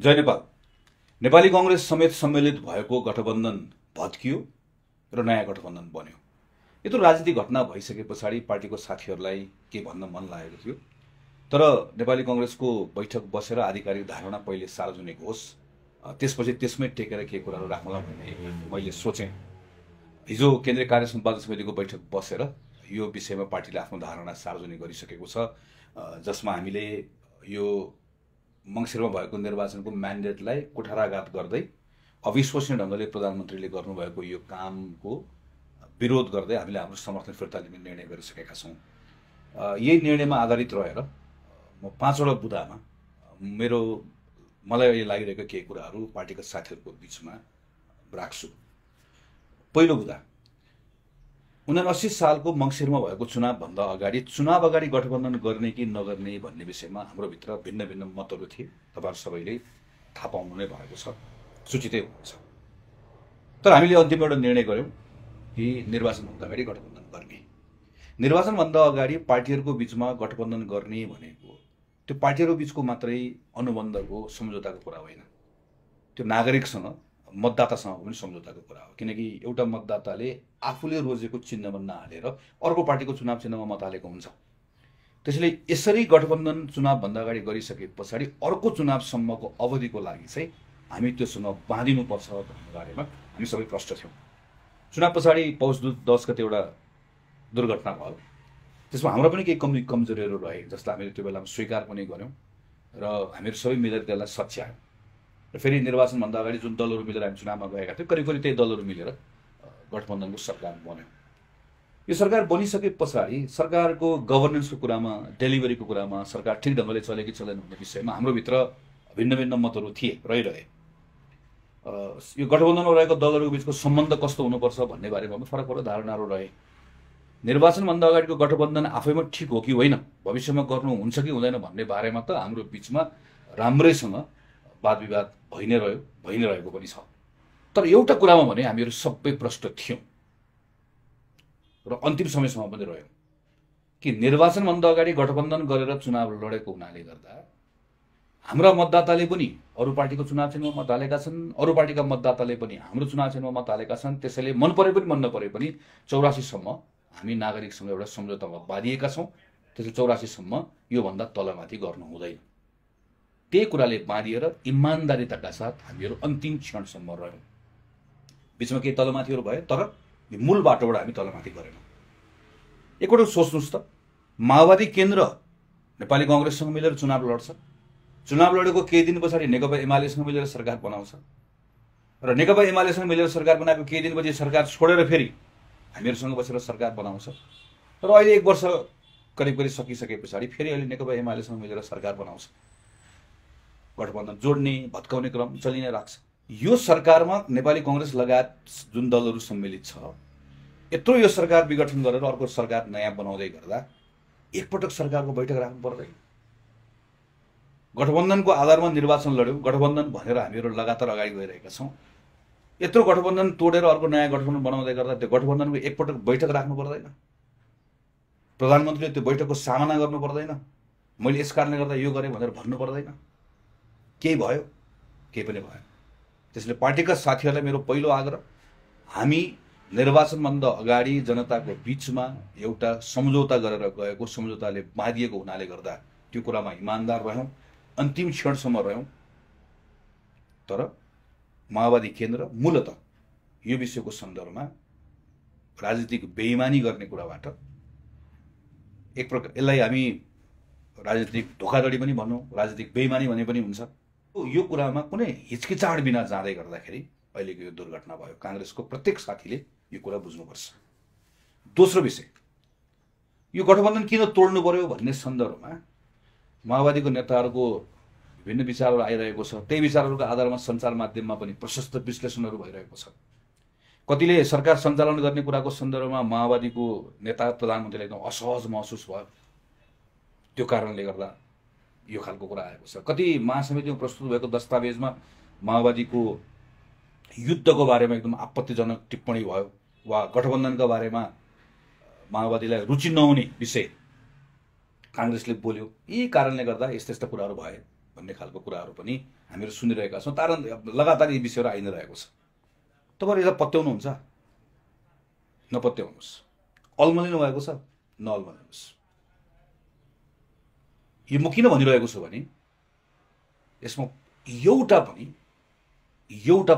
जय नेपाल। नेपाली कांग्रेस समेत सम्मिलित भएको गठबन्धन भत्कियो र नयाँ गठबन्धन बन्यो। यत्रो राजनीतिक घटना भइसके पछाडि पार्टीको साथीहरूलाई के भन्न मन लागेको थियो, तर नेपाली कांग्रेसको बैठक बसेर आधिकारिक धारणा पहिले सार्वजनिक होस्, त्यसपछि त्यसमै टेकेर के कुराहरू राख्नला भन्ने मैले सोचेँ। हिजो केन्द्रीय कार्य सम्पादन समितिको बैठक बसेर यो विषयमा पार्टीले आफ्नो धारणा सार्वजनिक गरिसकेको छ, जसमा हामीले यो मंगसिरमा भएको निर्वाचनको म्यान्डेटलाई कुठाराघात गर्दै अविश्वसनीय ढङ्गले प्रधानमन्त्रीले गर्नुभएको यो कामको विरोध गर्दै हामीले हाम्रो समर्थन फिर्ता लिने निर्णय गरिसकेका छौँ। यही निर्णयमा आधारित रहेर म पाँचवटा बुदामा मलाई अहिले लागिरहेको केही कुराहरू पार्टीका साथीहरूको बिचमा राख्छु। पहिलो बुदा, 79 सालको मंगसिरमा भएको चुनाव अगाडि गठबन्धन गर्ने कि नगर्ने भन्ने विषयमा हाम्रो भित्र भिन्न भिन्न मतहरू थिए। तपाईहरु सबैले थाहा पाउनु नै भएको छ, सूचितै हुन्छ। तर हामीले अन्तिम एउटा निर्णय गर्यौं कि निर्वाचनभन्दा अगाडि गठबन्धन गर्ने। निर्वाचनभन्दा अगाडि पार्टीहरुको बीचमा गठबन्धन गर्ने भनेको त्यो पार्टीहरु बीचको मात्रै अनुबन्धको सम्झौताको कुरा होइन, त्यो नागरिकसँग मतदातासँग पनि सम्झौताको कुरा हो। किनकि एउटा मतदाताले आफूले रोजेको चिन्हमा नहालेर अर्को पार्टीको चुनाव चिन्हमा मत हालेको हुन्छ। त्यसैले यसरी गठबन्धन चुनावभन्दा अगाडि गरिसके पछाडि अर्को चुनावसम्मको अवधिको लागि चाहिँ हामी त्योसँग बाँधिनुपर्छ भन्ने बारेमा हामी सबै प्रष्ट थियौँ। चुनाव पछाडि पौष 10 गते एउटा दुर्घटना भयो, त्यसमा हाम्रो पनि केही कमजोरीहरू रहे, जसलाई हामीले त्यो बेलामा स्वीकार पनि गर्यौँ र हामीहरू सबै मिलेर त्यसलाई सच्यायौँ। फेरि निर्वाचनभन्दा अगाडि जुन दलहरू मिलेर हामी चुनावमा गएका थियौँ, करिब करिब त्यही दलहरू मिलेर गठबन्धनको सरकार बन्यो। यो सरकार बनिसके पछाडि सरकारको गभर्नेन्सको कुरामा, डेलिभरीको कुरामा, सरकार ठिक ढङ्गले चले कि चलेन भन्ने विषयमा हाम्रोभित्र भिन्न भिन्न मतहरू थिए, रहिरहे। यो गठबन्धनमा रहेको दलहरूको बिचको सम्बन्ध कस्तो हुनुपर्छ भन्ने बारेमा पनि फरक फरक धारणाहरू रहे। निर्वाचनभन्दा अगाडिको गठबन्धन आफैमा ठिक हो कि होइन, भविष्यमा गर्नु हुन्छ कि हुँदैन भन्ने बारेमा त हाम्रो बिचमा राम्रैसँग वाद विवाद भइ नै रहेको पनि छ। तर एउटा कुरामा भने हामीहरू सबै प्रष्ट थियौँ र अन्तिम समयसम्म पनि रह्यौँ कि निर्वाचनभन्दा अगाडि गठबन्धन गरेर चुनाव लडेको हुनाले गर्दा हाम्रा मतदाताले पनि अरू पार्टीको चुनाव चिन्हमा मत हालेका छन्, अरू पार्टीका मतदाताले पनि हाम्रो चुनाव चिन्हमा मत हालेका छन्। त्यसैले मन परे पनि मन नपरे पनि 84सम्म हामी नागरिकसँग एउटा सम्झौतामा बाँधिएका छौँ। त्यसैले 84सम्म योभन्दा तलमाथि गर्नु हुँदैन। त्यही कुराले बाँधिएर इमान्दारिताका साथ हामीहरू अन्तिम क्षणसम्म रह्यौँ। बिचमा केही तलमाथिहरू भयो, तर मूल बाटोबाट हामी तलमाथि गरेनौँ। एकपटक सोच्नुहोस् त, माओवादी केन्द्र नेपाली काङ्ग्रेससँग मिलेर चुनाव लड्छ, चुनाव लडेको केही दिन पछाडि नेकपा एमालेसँग मिलेर सरकार बनाउँछ र नेकपा एमालेसँग मिलेर सरकार बनाएको केही दिनपछि सरकार छोडेर फेरि हामीहरूसँग बसेर सरकार बनाउँछ। तर अहिले 1 वर्ष करिब करिब सकिसके पछाडि फेरि अहिले नेकपा एमालेसँग मिलेर सरकार बनाउँछ। गठबन्धन जोड्ने भत्काउने क्रम चलि नै राख्छ। यो सरकारमा नेपाली कांग्रेस लगायत जुन दलहरू सम्मिलित छ, यत्रो यो सरकार विघटन गरेर अर्को सरकार नयाँ बनाउँदै गर्दा एकपटक सरकारको बैठक राख्नु पर्दैन। गठबन्धनको आधारमा निर्वाचन लड्यौँ, गठबन्धन भनेर हामीहरू लगातार अगाडि गइरहेका छौँ। यत्रो गठबन्धन तोडेर अर्को नयाँ गठबन्धन बनाउँदै गर्दा त्यो गठबन्धनको एकपटक बैठक राख्नु पर्दैन, प्रधानमन्त्रीले त्यो बैठकको सामना गर्नु पर्दैन, मैले यस कारणले गर्दा यो गरेँ भनेर भन्नु पर्दैन। केही भयो, केही पनि भयो। त्यसैले पार्टीका साथीहरूलाई मेरो पहिलो आग्रह, हामी निर्वाचनभन्दा अगाडि जनताको बीचमा एउटा सम्झौता गरेर गएको, सम्झौताले बाँधिएको हुनाले गर्दा त्यो कुरामा इमान्दार रह्यौँ, अन्तिम क्षणसम्म रह्यौँ। तर माओवादी केन्द्र मूलतः यो विषयको सन्दर्भमा राजनीतिक बेइमानी गर्ने कुराबाट एक प्रकार यसलाई हामी राजनीतिक धोखाधडी पनि भनौँ, राजनीतिक बेइमानी भने पनि हुन्छ। यो कुरामा कुनै हिचकिचाहट बिना जाँदै गर्दाखेरि अहिलेको यो दुर्घटना भयो। कांग्रेसको प्रत्येक साथीले यो कुरा बुझ्नुपर्छ। दोस्रो विषय, यो गठबन्धन किन तोड्नु पर्यो भन्ने सन्दर्भमा माओवादीको नेताहरूको विभिन्न विचारहरू आइरहेको छ। त्यही विचारहरूको आधारमा सञ्चार माध्यममा पनि प्रशस्त विश्लेषणहरू भइरहेको छ। कतिले सरकार सञ्चालन गर्ने कुराको सन्दर्भमा माओवादीको नेता प्रधानमन्त्रीले एकदम असहज महसुस भयो, त्यो कारणले गर्दा यो खालको कुरा आएको छ। कति महासमितिमा प्रस्तुत भएको दस्तावेजमा माओवादीको युद्धको बारेमा एकदम आपत्तिजनक टिप्पणी भयो वा गठबन्धनका बारेमा माओवादीलाई रुचि नहुने विषय कांग्रेसले बोल्यो। यी कारणले गर्दा यस्ता यस्ता कुराहरू भए भन्ने खालको कुराहरू पनि हामीहरू सुनिरहेका छौं। तारन लगातार यी विषयहरू आइ नै रहेको छ। तपाईहरु यसलाई पत्याउनुहुन्छ? नपत्याउनुस्। अल्मलिनु भएको छ? नअल्मलिनुस्। यो म किन भनिरहेको छु भने यसमा एउटा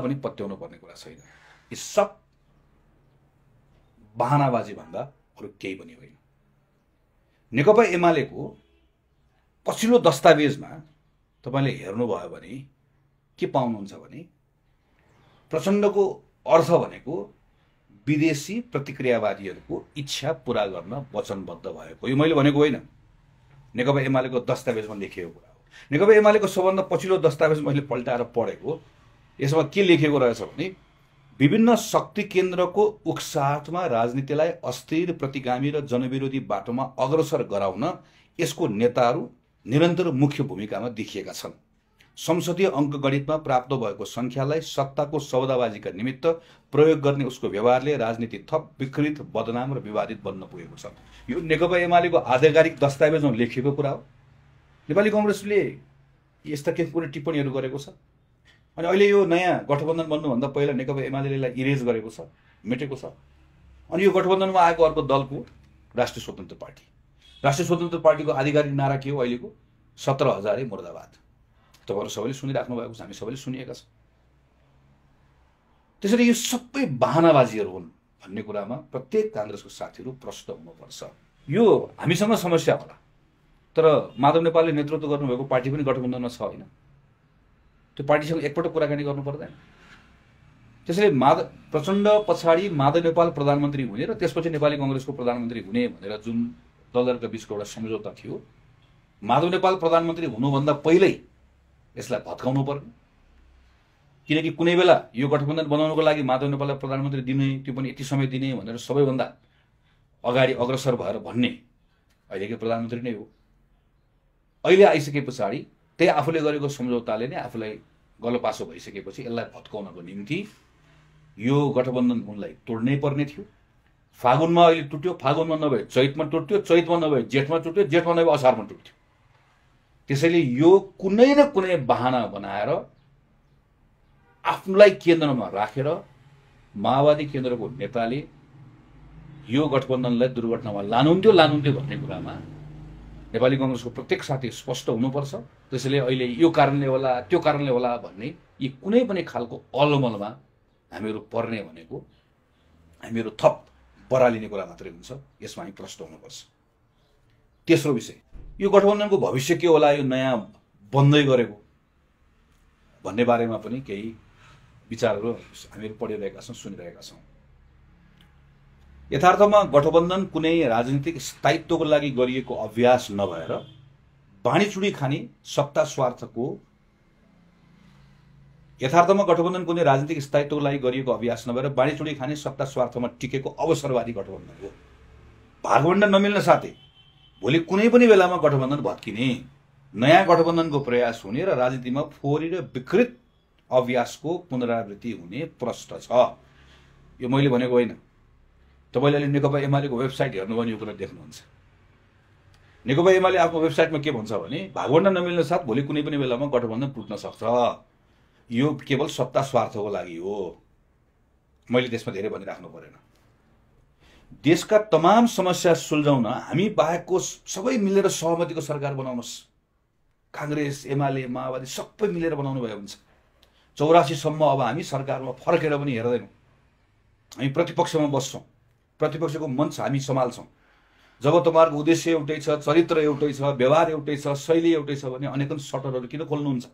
पनि पत्याउनु पर्ने कुरा छैन। यो सब बहानाबाजी भन्दा अरु केही पनि होइन। नेकपा एमालेको पछिल्लो दस्तावेजमा तपाईले हेर्नुभयो भने के पाउनुहुन्छ भने प्रचण्डको अर्थ भनेको विदेशी प्रतिक्रियावादीहरुको इच्छा पूरा गर्न वचनबद्ध भएको। यो मैले भनेको होइन, नेकपा एमालेको दस्तावेजमा लेखिएको कुरा हो। नेकपा एमालेको सबभन्दा पछिल्लो दस्तावेज मैले पल्टाएर पढेको, यसमा के लेखेको रहेछ भने विभिन्न शक्ति केन्द्रको उक्साहटमा राजनीतिलाई अस्थिर, प्रतिगामी र जनविरोधी बाटोमा अग्रसर गराउन यसको नेताहरू निरन्तर मुख्य भूमिकामा देखिएका छन्। संसदीय अङ्कगणितमा प्राप्त भएको संख्यालाई सत्ताको सौदाबाजीका निमित्त प्रयोग गर्ने उसको व्यवहारले राजनीति थप विकृत, बदनाम र विवादित बन्न पुगेको छ। यो नेकपा एमालेको आधिकारिक दस्तावेजमा लेखिएको कुरा हो। नेपाली कांग्रेसले यस्ता के कुनै टिप्पणीहरू गरेको छ अनि अहिले यो नयाँ गठबन्धन बन्नुभन्दा पहिला नेकपा एमालेले इरेज गरेको छ, मेटेको छ। अनि यो गठबन्धनमा आएको अर्को दलको राष्ट्रिय स्वतन्त्र पार्टी, राष्ट्रिय स्वतन्त्र पार्टीको आधिकारिक नारा के हो अहिलेको? 17,000 मुर्दाबाद। तपाईहरु सबैले सुनिराख्नु भएको छ, हामी सबैले सुनिएका छौं। त्यसैले यो सबै बहानाबाजीहरु हुन् भन्ने कुरामा प्रत्येक कांग्रेसको साथीहरु प्रश्न हुनुपर्छ। यो हामीसँग समस्या होला, तर माधव नेपालले नेतृत्व गर्नुभएको पार्टी पनि गठबन्धनमा छ हैन? त्यो पार्टीसँग एकपटक कुराकानी गर्नु पर्दैन। त्यसैले प्रचण्ड पछाडी माधव नेपाल प्रधानमन्त्री हुने र त्यसपछि नेपाली कांग्रेसको प्रधानमन्त्री हुने भनेर जुन दलहरुका बीचको एउटा सम्झौता थियो, माधव नेपाल प्रधानमन्त्री हुनुभन्दा पहिल्यै यसलाई भत्काउनु पर्ने, किनकि कुनै बेला यो गठबन्धन बनाउनको लागि माधव नेपाललाई प्रधानमन्त्री दिने, त्यो पनि यति समय दिने भनेर सबैभन्दा अगाडि अग्रसर भएर भन्ने अहिलेको प्रधानमन्त्री नै हो। अहिले आइसके पछाडी त्यही आफूले गरेको सम्झौताले नै आफूलाई गलपासो भइसकेपछि यसलाई भत्काउनको निम्ति यो गठबन्धन उनलाई तोड्नै पर्ने थियो। फागुनमा अहिले टुट्यो, फागुनमा नभए चैतमा टुट्यो, चैतमा नभए जेठमा टुट्यो, जेठमा नभए असारमा टुट्यो। त्यसैले यो कुनै न कुनै बहाना बनाएर आफूलाई केन्द्रमा राखेर माओवादी केन्द्रको नेताले यो गठबन्धनलाई दुर्घटनामा लानुहुन्थ्यो भन्ने कुरामा नेपाली कांग्रेसको प्रत्येक साथी स्पष्ट हुनुपर्छ। त्यसैले अहिले यो कारणले होला, त्यो कारणले होला भन्ने यी कुनै पनि खालको अलमलमा हामीहरू पर्ने भनेको हामीहरू थप बरालिने कुरा मात्रै हुन्छ। यसमा हामी प्रश्न हुनुपर्छ। तेस्रो विषय, यो गठबन्धनको भविष्य के होला, यो नयाँ बन्दै गरेको भन्ने बारेमा पनि केही विचारहरू हामीहरू पढिरहेका छौं, सुनिरहेका छौं। यथार्थमा गठबन्धन कुनै राजनीतिक स्थायित्वको लागि गरिएको अभ्यास नभएर बाणीचुडी खाने सत्ता स्वार्थको टिकेको अवसरवादी गठबन्धन हो। भागवण्ड नमिल्न साथै भोलि कुनै पनि बेलामा गठबन्धन भत्किने, नयाँ गठबन्धनको प्रयास हुने र राजनीतिमा फोहोरी र विकृत अभ्यासको पुनरावृत्ति हुने प्रश्न छ। यो मैले भनेको होइन। तपाईले अहिले नेकपा एमालेको वेबसाइट हेर्नुभयो भने यो कुरा देख्नुहुन्छ। नेकपा एमाले आफ्नो वेबसाइटमा के भन्छ भने भागवण्ड नमिल्न साथ भोलि कुनै पनि बेलामा गठबन्धन टुट्न सक्छ, यो केवल सत्ता स्वार्थको लागि हो। मैले त्यसमा धेरै भनिराख्नु परेन। देशका तमाम समस्या सुल्झाउन हामी बाहेकको सबै मिलेर सहमतिको सरकार बनाउनुस्। कांग्रेस, एमाले, माओवादी सबै मिलेर बनाउनु भए हुन्छ। 84 सम्म अब हामी सरकारमा फर्केर पनि हेर्दैनौँ, हामी प्रतिपक्षमा बस्छौं, प्रतिपक्षको मञ्च हामी सम्हाल्छौं। जब तपाईहरुको उद्देश्य एउटै छ, चरित्र एउटै छ, व्यवहार एउटै छ, शैली एउटै छ भने अनेकन सटरहरु किन खोल्नुहुन्छ?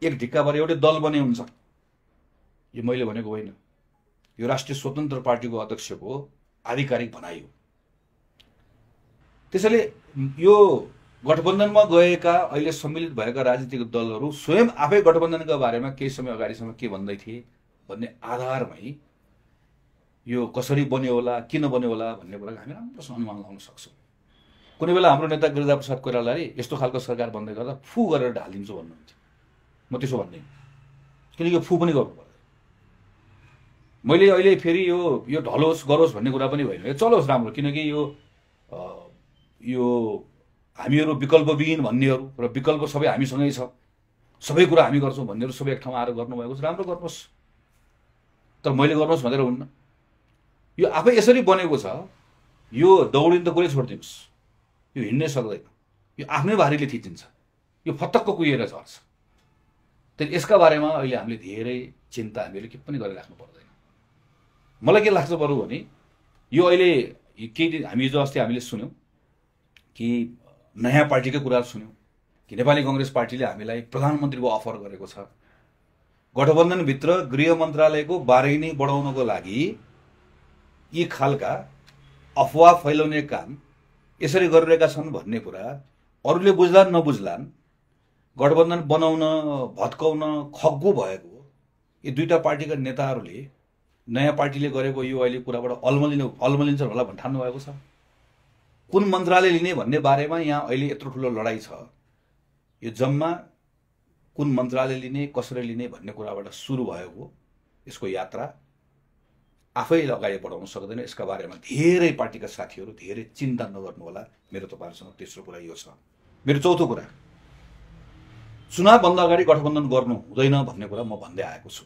एक ढिक्काभरि एउटै दल बने हुन्छ। यो मैले भनेको होइन, यो राष्ट्रिय स्वतन्त्र पार्टीको अध्यक्षको आधिकारिक भनाइ हो। त्यसैले यो गठबन्धनमा गएका अहिले सम्मिलित भएका राजनीतिक दलहरु स्वयं आफै गठबन्धनका बारेमा केही समय अगाडिसम्म के भन्दै थिए भन्ने आधारमै यो कसरी बन्यो होला, किन बन्यो होला भन्ने कुराको हामी राम्रोसँग अनुमान लगाउन सक्छौं। कुनै बेला हाम्रो नेता गिरिजाप्रसाद कोइरालाले यस्तो खालको सरकार बन्दै गर्दा फू गरेर ढालिदिन्छु भन्नुहुन्थ्यो। म त्यसो भन्दिनँ, किनकि फू पनि गर्नु पर्दैन। मैले अहिले फेरि यो ढलोस् गरोस् भन्ने कुरा पनि होइन, यो चलोस् राम्रो, किनकि यो हामीहरु विकल्पविहीन भन्नेहरु र विकल्प सबै हामीसँगै छ, सबै कुरा हामी गर्छौं भन्नेहरु सबै एक ठाउँमा आएर गर्नु भएको छ। राम्रो गर्नुस्, तर मैले गर्नुस् भनेर हुन्न। यो आफै यसरी बनेको छ। यो दौडिन त कुरै छोड्दिनुस्, यो हिड्नै सक्दैन, यो आफ्नै भारीले थिचिन्छ, यो फतक्क कुएर झर्छ। तर यसका बारेमा अहिले हामीले धेरै चिन्ता हामीले के पनि गरिराख्नु पर्दैन। मलाई के लाग्छ बरु भने यो अहिले केही हामी हिजो अस्ति हामीले सुन्यौं कि नयाँ पार्टीकै कुरा सुन्यौं कि नेपाली कांग्रेस पार्टीले हामीलाई प्रधानमन्त्रीको अफर गरेको छ। गठबन्धन भित्र गृह मन्त्रालयको बारेनी बढाउनको लागि यी खालका अफवाह फैलाउने काम यसरी गरिरहेका छन् भन्ने कुरा अरूले बुझ्लान् नबुझ्लान्, गठबन्धन बनाउन भत्काउन खग्गु भएको यी दुईटा पार्टीका नेताहरूले नयाँ पार्टीले गरेको यो अहिले कुराबाट अल्मलिन्छ होला भन्ने ठान्नु भएको छ। कुन मन्त्रालय लिने भन्ने बारेमा यहाँ अहिले यत्रो ठुलो लडाई छ। यो जम्मा कुन मन्त्रालय लिने कसरी लिने भन्ने कुराबाट सुरु भएको यसको यात्रा आफैले अगाडि बढाउन सक्दैन। यसका बारेमा धेरै पार्टीका साथीहरू धेरै चिन्ता नगर्नु होला। मेरो तपाईहरुसँग तेस्रो कुरा यो छ। मेरो चौथो कुरा, चुनावभन्दा अगाडि गठबन्धन गर्नु हुँदैन भन्ने कुरा म भन्दै आएको छु।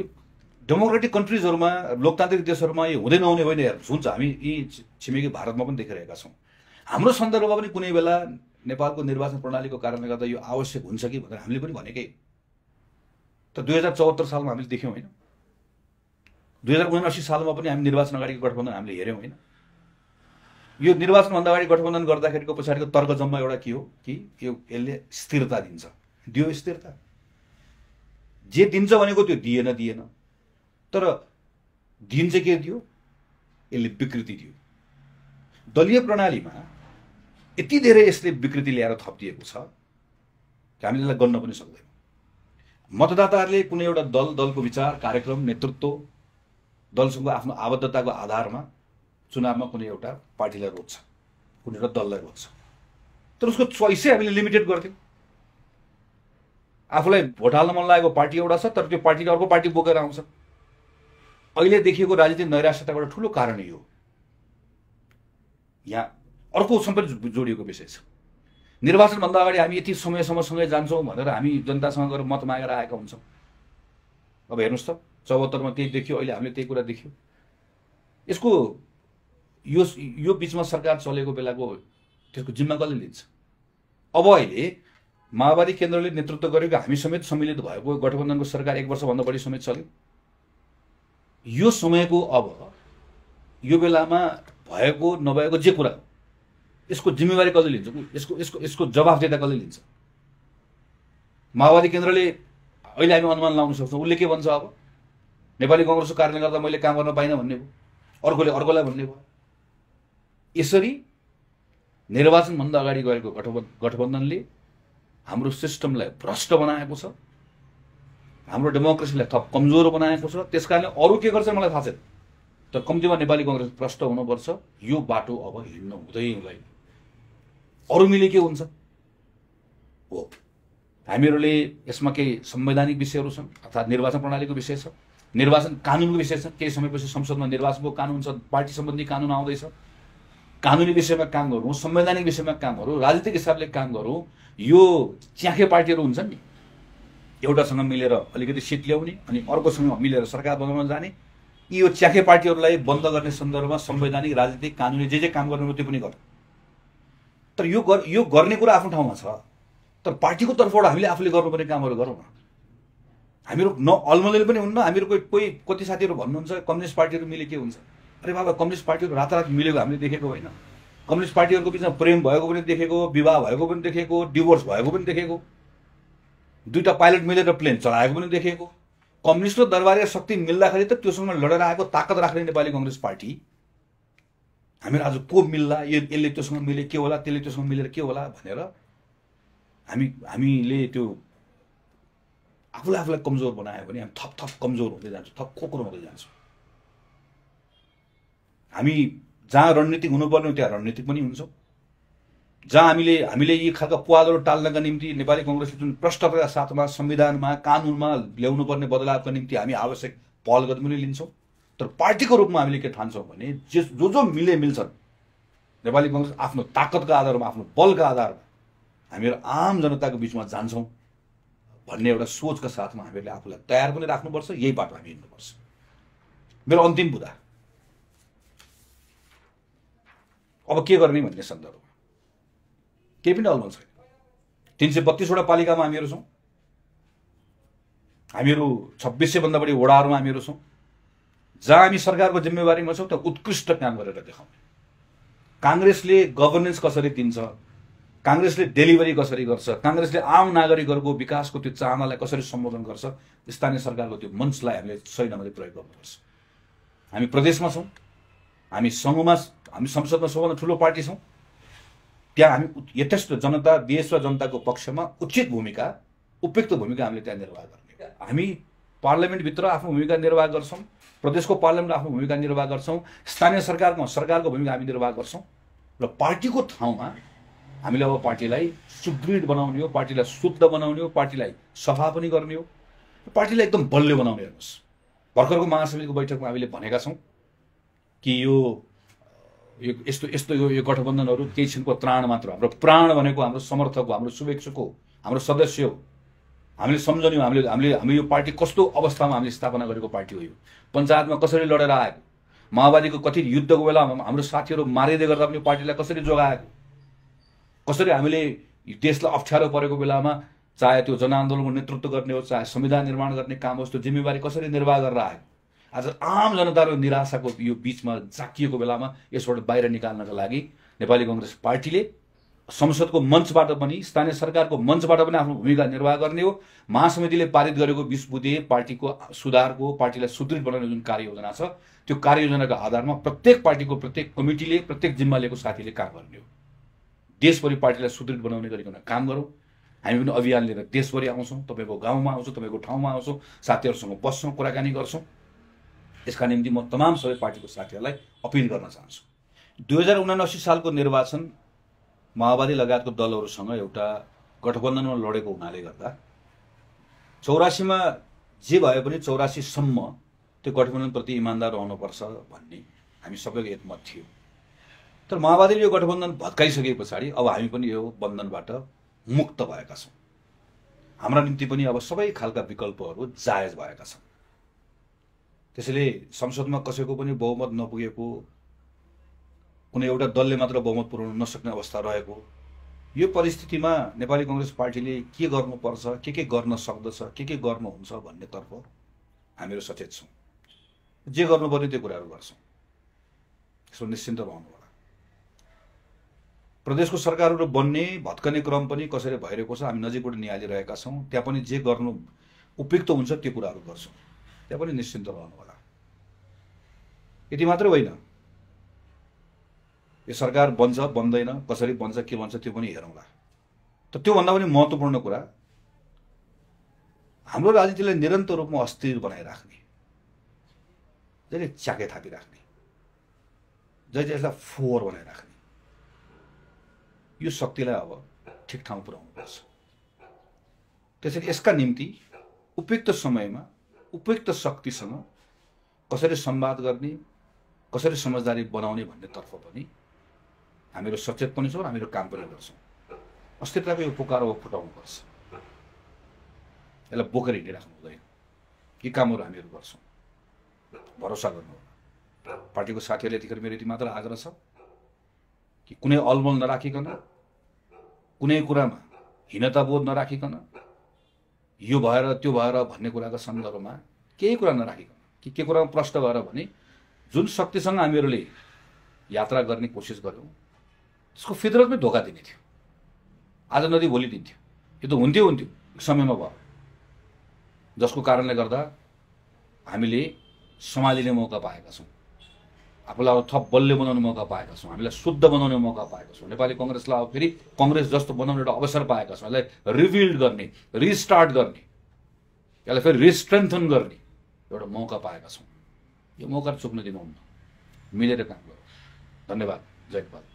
यो डेमोक्रेटिक कन्ट्रीजहरुमा, लोकतान्त्रिक देशहरुमा यो हुँदै नहुने होइन। हेर्नु हुन्छ, हामी यी छिमेकी भारतमा पनि देखिरहेका छौं। हाम्रो सन्दर्भमा पनि कुनै बेला नेपालको निर्वाचन प्रणालीको कारणले गर्दा यो आवश्यक हुन्छ कि भनेर हामीले पनि भनेकै। तर 2074 सालमा हामीले देख्यौं हैन, 2079 सालमा पनि हामी निर्वाचन अगाडिको गठबन्धन हामीले हेर्यौं हैन। यो निर्वाचनभन्दा अगाडि गठबन्धन गर्दाखेरिको पछाडिको तर्क जम्मा एउटा के हो कि यो यसले स्थिरता दिन्छ। दियो स्थिरता, जे दिन्छ भनेको त्यो दिएन दिएन, तर दिन चाहिँ के दियो, यसले विकृति दियो। दलीय प्रणालीमा यति धेरै यसले विकृति ल्याएर थपिएको छ कि हामीले यसलाई गर्न पनि सक्दैनौँ। मतदाताहरूले कुनै एउटा दल, दलको विचार, कार्यक्रम, नेतृत्व, दलसँग आफ्नो आबद्धताको आधारमा चुनावमा कुनै एउटा पार्टीलाई रोज्छ, कुनै एउटा दललाई रोज्छ। तर उसको चोइसै हामीले लिमिटेड गर्थ्यौँ। आफूलाई भोट हाल्न मन लागेको पार्टी एउटा छ, तर त्यो पार्टीले अर्को पार्टी बोकेर आउँछ। अहिले देखिएको राजनीतिक नैराश्यताको एउटा ठूलो कारण यो। यहाँ अर्को सम्पत्ति जोडिएको विषय छ। निर्वाचनभन्दा अगाडि हामी यति समयसम्म सँगै जान्छौँ भनेर हामी जनतासँग गएर मत मागेर आएका हुन्छौँ। अब हेर्नुहोस् त, 74 में त्यही देखियो, अहिले हामीले त्यही कुरा देखियो। यसको यो बीचमा सरकार चलेको बेलाको त्यसको जिम्मा कसले लिन्छ? अब अहिले माओवादी केन्द्रले नेतृत्व गरेको, हामी समेत सम्मिलित भएको गठबन्धनको सरकार 1 वर्षभन्दा बढी समेत चल्यो। यो समयको अब यो बेलामा भएको नभएको जे कुरा यसको जिम्मेवारी कसले लिन्छ? यसको यसको यसको जवाफदेही कसले लिन्छ? माओवादी केन्द्रले अहिले हामी अनुमान लाउन सक्छौँ उसले के भन्छ। अब नेपाली कांग्रेसको कारणले गर्दा मैले काम गर्न पाइन भन्ने भयो, अर्कोले अर्कोलाई भन्ने भयो। यसरी निर्वाचनभन्दा अगाडि गरेको गठबन्धनले हाम्रो सिस्टमलाई भ्रष्ट बनाएको छ, हाम्रो डेमोक्रेसीलाई थप कमजोर बनाएको छ। त्यसकारणले अरु के गर्छ मलाई थाहा छैन, तर कम्तीमा नेपाली कांग्रेस भ्रष्ट हुनुपर्छ। यो बाटो अब हिँड्नु हुँदैन। अरु मिले के हुन्छ हो। हामीहरुले यसमा केही संवैधानिक विषयहरु छन्, अर्थात निर्वाचन प्रणालीको विषय छ, निर्वाचन कानुनको विषय छ। केही समयपछि संसदमा निर्वाचनको कानुन छ, पार्टी सम्बन्धी कानुन आउँदैछ। कानुनी विषयमा काम गरौँ, संवैधानिक विषयमा काम गरौँ, राजनीतिक हिसाबले काम गरौँ। यो च्याखे पार्टीहरू हुन्छन् नि, एउटासँग मिलेर अलिकति सिट ल्याउने अनि अर्कोसँग मिलेर सरकार बनाउन जाने। यी यो च्याखे पार्टीहरूलाई बन्द गर्ने सन्दर्भमा संवैधानिक, राजनीतिक, कानुनी जे जे काम गर्नु त्यो पनि गर्नु। तर यो गर्ने कुरा आफ्नो ठाउँमा छ, तर पार्टीको तर्फबाट हामीले आफूले गर्नुपर्ने कामहरू गरौँ न। हामीहरु न अल्मलिनु पनि हुन्न। हामीहरु कोही कति साथीहरु भन्नुहुन्छ कम्युनिस्ट पार्टीहरु मिले के हुन्छ। अरे बाबा, कम्युनिस्ट पार्टीहरु रातारात मिलेको हामीले देखेको होइन। कम्युनिस्ट पार्टीहरुको बीचमा प्रेम भएको पनि देखेको, विवाह भएको पनि देखेको, डिभोर्स भएको पनि देखेको, दुईटा पाइलट मिलेर प्लेन चलाएको पनि देखेको। कम्युनिस्ट र दरबारिया शक्ति मिल्दाखेरि त त्योसँग लडेर आएको ताकत राख्ने नेपाली कांग्रेस पार्टी हामीहरु आज को मिल्ला, यसले त्योसँग मिले के होला, त्यसले त्योसँग मिलेर के होला भनेर हामीले त्यो आफूले आफूलाई कमजोर बनायो भने हामी थप कमजोर हुँदै जान्छौँ, थप खोक्रो हुँदै जान्छौँ। हामी जहाँ रणनीतिक हुनुपर्ने हो त्यहाँ रणनीतिक पनि हुन्छौँ। जहाँ हामीले हामीले यी खालका पुवालहरू टाल्नका निम्ति नेपाली कांग्रेसले जुन प्रस्तावका साथमा संविधानमा, कानुनमा ल्याउनुपर्ने बदलावका निम्ति हामी आवश्यक पहल गर्दै पनि लिन्छौँ। तर पार्टीको रूपमा हामीले के ठान्छौँ भने जो मिल्छन् नेपाली कांग्रेस आफ्नो ताकतको आधारमा आफ्नो बलको आधारमा हामीहरू आम जनताको बीचमा जान्छौं भन्ने एउटा सोचका साथमा हामीहरूले आफूलाई तयार पनि राख्नुपर्छ। यही बाटो हामी हिँड्नुपर्छ। मेरो अन्तिम बुदा अब के गर्ने भन्ने सन्दर्भमा केही पनि अलमल छैन। 332 वटा पालिकामा हामीहरू छौं, हामीहरू 2600 भन्दा बढी वडाहरुमा हामीहरू छौं, जहाँ हामी सरकारको जिम्मेवारीमा छौं त उत्कृष्ट काम गरेर देखाउने। कांग्रेसले गभर्नेन्स कसरी दिन्छ, कांग्रेसले डेलिभरी कसरी गर्छ, कांग्रेसले आम नागरिकहरुको विकासको त्यो चाहनालाई कसरी सम्बोधन गर्छ, स्थानीय सरकारको त्यो मञ्चलाई हामीले सही ढंगले प्रयोग गर्नुपर्छ। हामी प्रदेशमा छौं, हामी संघमा, हामी संसदमा सबभन्दा ठूलो पार्टी छौं, त्यहाँ हामी यथेष्ट जनता, देश र जनताको पक्षमा उचित भूमिका, उपयुक्त भूमिका हामीले त्यहाँ निर्वाह गर्ने। हामी पार्लियामेन्ट भित्र आफ्नो भूमिका निर्वाह गर्छौं, प्रदेशको पार्लियामेन्टमा आफ्नो भूमिका निर्वाह गर्छौं, स्थानीय सरकारमा सरकारको भूमिका हामी निर्वाह गर्छौं र पार्टीको ठाउँमा हामीले अब पार्टीलाई सुदृढ बनाउने हो, पार्टीलाई शुद्ध बनाउने हो, पार्टीलाई सफा पनि गर्ने हो, पार्टीलाई एकदम बलियो बनाउने। हेर्नुस्, भर्खरको महासमितिको बैठकमा हामीले भनेका छौं कि यो यस्तो यस्तो यो गठबन्धनहरु केही क्षणको त्राण मात्र, हाम्रो प्राण भनेको हाम्रो समर्थक हो, हाम्रो शुभेच्छक हो, हाम्रो सदस्य हो। हामीले सम्झने हामीले हामीले हामी यो पार्टी कस्तो अवस्थामा हामीले स्थापना गरेको पार्टी हो, यो पञ्चायतमा कसरी लडेर आएको, माओवादीको कथित युद्धको बेलामा हाम्रो साथीहरु मारिदै गर्दा पनि पार्टीलाई कसरी जोगाएको, कसरी हामीले देशलाई अप्ठ्यारो परेको बेलामा चाहे त्यो जनआन्दोलनको नेतृत्व गर्ने हो, चाहे संविधान निर्माण गर्ने काम होस्, त्यो जिम्मेवारी कसरी निर्वाह गरेर आएको। आज आम जनताको निराशाको यो बीचमा जाकिएको बेलामा यसबाट बाहिर निकाल्नका लागि नेपाली कांग्रेस पार्टीले संसदको मञ्चबाट पनि, स्थानीय सरकारको मञ्चबाट पनि आफ्नो भूमिका निर्वाह गर्ने हो। महासमितिले पारित गरेको 20 बुँदे पार्टीको सुधारको, पार्टीलाई सुदृढ बनाउने जुन कार्ययोजना छ, त्यो कार्ययोजनाको आधारमा प्रत्येक पार्टीको प्रत्येक कमिटीले, प्रत्येक जिम्मा लिएको साथीले काम गर्ने हो। देशभरि पार्टीलाई सुदृढ बनाउने गरिकन काम गरौं। हामी पनि अभियान लिएर देशभरि आउँछौं, तपाईको गाउँमा आउँछौं, तपाईको ठाउँमा आउँछौं, साथीहरुसँग बस्छौं, कुराकानी गर्छौं। यसका निम्ति म तमाम सबै पार्टीको साथीहरुलाई अपील गर्न चाहन्छु। 2079 सालको निर्वाचन माओवादी लगायतको दलहरुसँग एउटा गठबन्धनमा लडेको हुनाले गर्दा 84 मा जे भए पनि 84 सम्म त्यो गठबन्धनप्रति इमानदार रहनुपर्छ भन्ने हामी सबैको एकमत थियो। तर माओवादीले यो गठबन्धन भत्काइसकेपछि अब हामी पनि यो बन्धनबाट मुक्त भएका छौं। हाम्रा निम्ति पनि अब सबै खालका विकल्पहरु जायज भएका छन्। त्यसैले संसदमा कसैको पनि बहुमत नपुगेको, कुनै एउटा दलले मात्र बहुमत पुर्याउन नसक्ने अवस्था रहेको यो परिस्थितिमा नेपाली कांग्रेस पार्टीले के गर्नुपर्छ, के गर्न सक्दछ, के गर्नुहुन्छ भन्नेतर्फ हामीहरु सचेत छौं। जे गर्नुपर्ने त्यो कुराहरु गर्छौं, यसो निश्चिन्त रहनुहोला। प्रदेशको सरकारहरु बन्ने भत्कने क्रम पनि कसरी भइरहेको छ हामी नजिकबाट निहालिरहेका छौं। त्यहाँ पनि जे गर्नु उपयुक्त हुन्छ त्यो कुराहरु गर्छौं, त्यहाँ पनि निश्चिन्त रहनु होला। यति मात्र होइन, यो सरकार बन्छ बन्दैन, कसरी बन्छ के भन्छ त्यो पनि हेरौँला। तर त्यो भन्दा पनि महत्त्वपूर्ण कुरा हाम्रो राजनीतिलाई निरन्तर रूपमा अस्थिर बनाइराख्ने, जहिले च्याके थापिराख्ने, जहिले यसलाई फोहोर बनाइराख्ने यो शक्तिलाई अब ठिक ठाउँ पुर्याउनुपर्छ। त्यसैले यसका निम्ति उपयुक्त समयमा उपयुक्त शक्तिसँग कसरी संवाद गर्ने, कसरी समझदारी बनाउने भन्नेतर्फ पनि हामीहरु सचेत पनि छौं, हामीहरु काम पनि गर्छौं। अस्थिरताको यो पोकारो फुटाउनुपर्छ, यसलाई बोकेर हिँडिराख्नु हुँदैन। यी कामहरु हामीहरु गर्छौं, भरोसा गर्नुहोला। पार्टीको साथीहरुले यतिखेर मेरो यति मात्र आग्रह छ कि कुनै अलमल नराखिकन, कुनै कुरामा हीनताबोध नराखिकन, यो भएर त्यो भएर भन्ने कुराको सन्दर्भमा केही कुरा नराखिकन, के कुरामा प्रष्ट भएर भने जुन शक्तिसँग हामीहरुले यात्रा गर्ने कोसिस गर्यौं त्यसको फितरतमै धोका दिने थियो। आज नदी भोलि दिन थियो, यो त हुन्थ्यो एक समयमा भयो, जसको कारणले गर्दा हामीले सम्हालिने मौका पाएका छौं, आफूलाई थप बलले बनाउने मौका पाएका छौं, हामीलाई शुद्ध बनाउने मौका पाएका छौं। नेपाली कांग्रेसलाई अब फेरि कांग्रेस जस्तो बनाउने एउटा अवसर पाएका छौं, यसलाई रिबिल्ड गर्ने, रिस्टार्ट गर्ने, यसलाई फेरि रिस्ट्रेन्थन गर्ने एउटा मौका पाएका छौं। यो मौका चुक्न दिनुहुन्न, मिलेर काम गरौं। धन्यवाद, जय हिन्द।